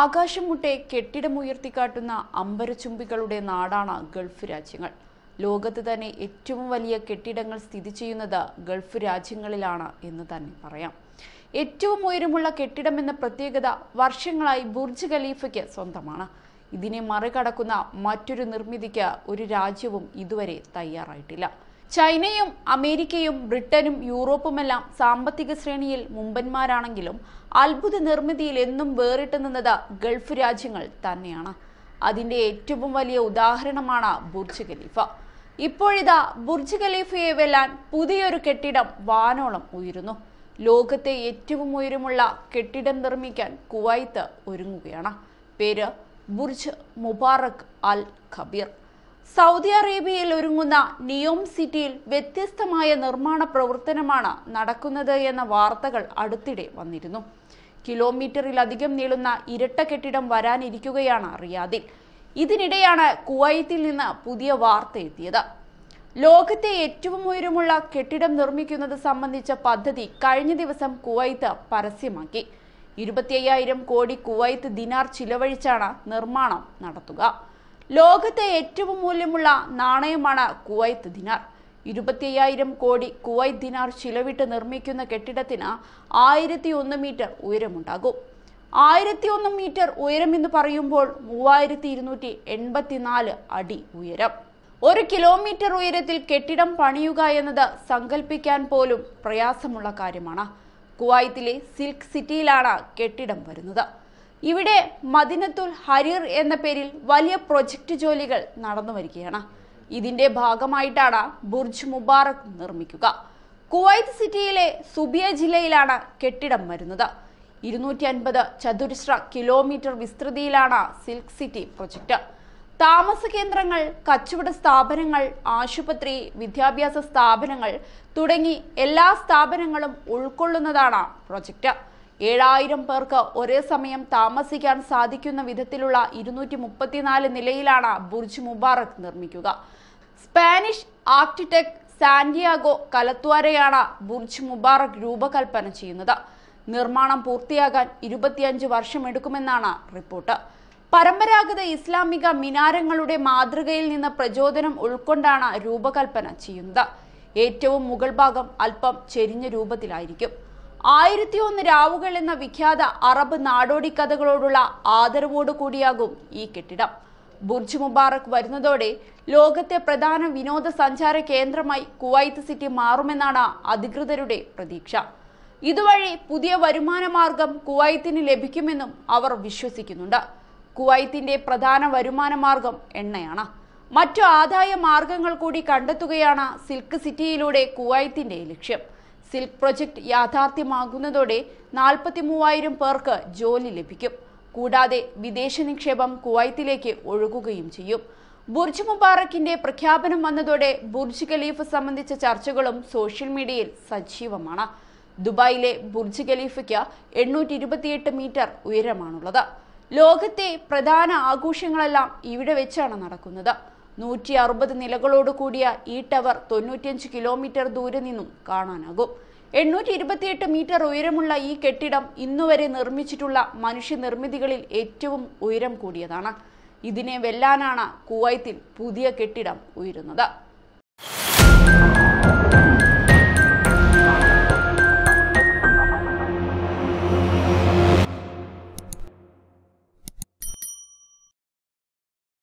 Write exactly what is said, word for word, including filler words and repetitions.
ആകാശമുട്ടെ കെട്ടിടമുയർത്തിക്കാട്ടുന്ന അംബരചുംബികളുടെ നാടാണ് ഗൾഫ് രാജ്യങ്ങൾ. ലോകത്തെ തന്നെ ഏറ്റവും വലിയ കെട്ടിടങ്ങൾ സ്ഥിതി ചെയ്യുന്നത് ഗൾഫ് രാജ്യങ്ങളിലാണ് എന്ന് തന്നെ പറയാം. ഏറ്റവും ഉയരമുള്ള കെട്ടിടം എന്ന പ്രത്യേകത വർഷങ്ങളായി ബുർജ് ഖലീഫയ്ക്ക് സ്വന്തമാണ്. ഇതിനെ മറികടക്കുന്ന മറ്റൊരു നിർമ്മിതിക്ക് ഒരു രാജ്യവും ഇതുവരെ തയ്യാറായിട്ടില്ല. ചൈനയും അമേരിക്കയും ബ്രിട്ടനും യൂറോപ്പുമെല്ലാം സാമ്പത്തിക ശ്രേണിയിൽ മുമ്പന്മാരാണെങ്കിലും അത്ഭുത നിർമ്മിതിയിൽ എന്നും വേറിട്ട് നിന്നത് ഗൾഫ് രാജ്യങ്ങൾ തന്നെയാണ്. അതിൻ്റെ ഏറ്റവും വലിയ ഉദാഹരണമാണ് ബുർജ് ഖലീഫ. ഇപ്പോഴിതാ ബുർജ് ഖലീഫയെ വെല്ലാൻ പുതിയൊരു കെട്ടിടം വാനോളം ഉയരുന്നു. ലോകത്തെ ഏറ്റവും ഉയരമുള്ള കെട്ടിടം നിർമ്മിക്കാൻ കുവൈത്ത് ഒരുങ്ങുകയാണ്. പേര് Burj Mubarak al Kabir. Saudi അറേബ്യയിൽ ഒരുങ്ങുന്ന നിയോം സിറ്റിയിൽ വ്യത്യസ്തമായ നിർമ്മാണ പ്രവർത്തനമാണ് നടക്കുന്നത് എന്ന വാർത്തകൾ അടുത്തിടെ വന്നിരുന്നു. കിലോമീറ്ററിലധികം നീളുന്ന ഇരട്ട കെട്ടിടം വരാനിരിക്കുകയാണ് റിയാദിൽ. ഇതിനിടെയാണ് കുവൈത്തിൽ നിന്ന് പുതിയ വാർത്ത എത്തിയത്. ലോകത്തെ ഏറ്റവും ഉയരമുള്ള കെട്ടിടം നിർമ്മിക്കുന്നത് സംബന്ധിച്ച പദ്ധതി കഴിഞ്ഞ ദിവസം കുവൈത്ത് പരസ്യമാക്കി. ഇരുപത്തി അയ്യായിരം കോടി കുവൈത്ത് ദിനാർ ചിലവഴിച്ചാണ് നിർമ്മാണം നടത്തുക. ലോകത്തെ ഏറ്റവും മൂല്യമുള്ള നാണയമാണ് കുവൈത്ത് ദിനാർ. ഇരുപത്തി അയ്യായിരം കോടി കുവൈത്ത് ദിനാർ ചിലവിട്ട് നിർമ്മിക്കുന്ന കെട്ടിടത്തിന് ആയിരത്തി ഒന്ന് മീറ്റർ ഉയരമുണ്ടാകും. ആയിരത്തി ഒന്ന് മീറ്റർ ഉയരമെന്ന് പറയുമ്പോൾ മൂവായിരത്തി ഇരുന്നൂറ്റി എൺപത്തിനാല് അടി ഉയരം. ഒരു കിലോമീറ്റർ ഉയരത്തിൽ കെട്ടിടം പണിയുക എന്നത് സങ്കല്പിക്കാൻ പോലും പ്രയാസമുള്ള കാര്യമാണ്. കുവൈത്തിലെ സിൽക്ക് സിറ്റിയിലാണ് കെട്ടിടം വരുന്നത്. ഇവിടെ മദിനത്തുൽ ഹരീർ എന്ന പേരിൽ വലിയ പ്രൊജക്റ്റ് ജോലികൾ നടന്നു വരികയാണ്. ഇതിന്റെ ഭാഗമായിട്ടാണ് ബുർജ് മുബാറക് നിർമ്മിക്കുക. കുവൈത്ത് സിറ്റിയിലെ സുബിയ ജില്ലയിലാണ് കെട്ടിടം വരുന്നത്. ഇരുന്നൂറ്റി അൻപത് ചതുരശ്ര കിലോമീറ്റർ വിസ്തൃതിയിലാണ് സിൽക്ക് സിറ്റി പ്രൊജക്റ്റ്. താമസ കേന്ദ്രങ്ങൾ, കച്ചവട സ്ഥാപനങ്ങൾ, ആശുപത്രി, വിദ്യാഭ്യാസ സ്ഥാപനങ്ങൾ തുടങ്ങി എല്ലാ സ്ഥാപനങ്ങളും ഉൾക്കൊള്ളുന്നതാണ് പ്രൊജക്റ്റ്. ഏഴായിരം പേർക്ക് ഒരേ സമയം താമസിക്കാൻ സാധിക്കുന്ന വിധത്തിലുള്ള ഇരുന്നൂറ്റി മുപ്പത്തിനാല് നിലയിലാണ് ബുർജ് മുബാറക് നിർമ്മിക്കുക. സ്പാനിഷ് ആർക്കിടെക്ട് സാന്റിയാഗോ കലത്വാരയാണ് ബുർജ് മുബാറക് രൂപകൽപ്പന ചെയ്യുന്നത്. നിർമ്മാണം പൂർത്തിയാകാൻ ഇരുപത്തിയഞ്ച് വർഷമെടുക്കുമെന്നാണ് റിപ്പോർട്ട്. പരമ്പരാഗത ഇസ്ലാമിക മിനാരങ്ങളുടെ മാതൃകയിൽ നിന്ന് പ്രചോദനം ഉൾക്കൊണ്ടാണ് രൂപകൽപ്പന ചെയ്യുന്നത്. ഏറ്റവും മുകൾ ഭാഗം അല്പം ചെരിഞ്ഞ രൂപത്തിലായിരിക്കും. ആയിരത്തി ഒന്ന് രാവുകൾ എന്ന വിഖ്യാത അറബ് നാടോടി കഥകളോടുള്ള ആദരവോടു കൂടിയാകും ഈ കെട്ടിടം. ബുർജ് മുബാറക് വരുന്നതോടെ ലോകത്തെ പ്രധാന വിനോദസഞ്ചാര കേന്ദ്രമായി കുവൈത്ത് സിറ്റി മാറുമെന്നാണ് അധികൃതരുടെ പ്രതീക്ഷ. ഇതുവഴി പുതിയ വരുമാന മാർഗം കുവൈത്തിന് ലഭിക്കുമെന്നും അവർ വിശ്വസിക്കുന്നുണ്ട്. കുവൈത്തിന്റെ പ്രധാന വരുമാന മാർഗം എണ്ണയാണ്. മറ്റു ആദായ മാർഗങ്ങൾ കൂടി കണ്ടെത്തുകയാണ് സിൽക്ക് സിറ്റിയിലൂടെ കുവൈത്തിന്റെ ലക്ഷ്യം. സിൽക്ക് പ്രൊജക്ട് യാഥാർത്ഥ്യമാകുന്നതോടെ നാൽപ്പത്തി മൂവായിരം പേർക്ക് ജോലി ലഭിക്കും. കൂടാതെ വിദേശ നിക്ഷേപം കുവൈത്തിലേക്ക് ഒഴുകുകയും ചെയ്യും. ബുർജ് മുബാറക്കിന്റെ പ്രഖ്യാപനം വന്നതോടെ ബുർജ് ഖലീഫ സംബന്ധിച്ച ചർച്ചകളും സോഷ്യൽ മീഡിയയിൽ സജീവമാണ്. ദുബായിലെ ബുർജ് ഖലീഫയ്ക്ക് എണ്ണൂറ്റി ഇരുപത്തിയെട്ട് മീറ്റർ ഉയരമാണുള്ളത്. ലോകത്തെ പ്രധാന ആഘോഷങ്ങളെല്ലാം ഇവിടെ വെച്ചാണ് നടക്കുന്നത്. നൂറ്റി അറുപത് നിലകളോട് കൂടിയ ഈ ടവർ തൊണ്ണൂറ്റിയഞ്ച് കിലോമീറ്റർ ദൂരെ നിന്നും കാണാനാകും. എണ്ണൂറ്റി ഇരുപത്തിയെട്ട് മീറ്റർ ഉയരമുള്ള ഈ കെട്ടിടം ഇന്നുവരെ നിർമ്മിച്ചിട്ടുള്ള മനുഷ്യനിർമ്മിതികളിൽ ഏറ്റവും ഉയരം കൂടിയതാണ്. ഇതിനെ വെല്ലാനാണ് കുവൈത്തിൽ പുതിയ കെട്ടിടം ഉയരുന്നത്.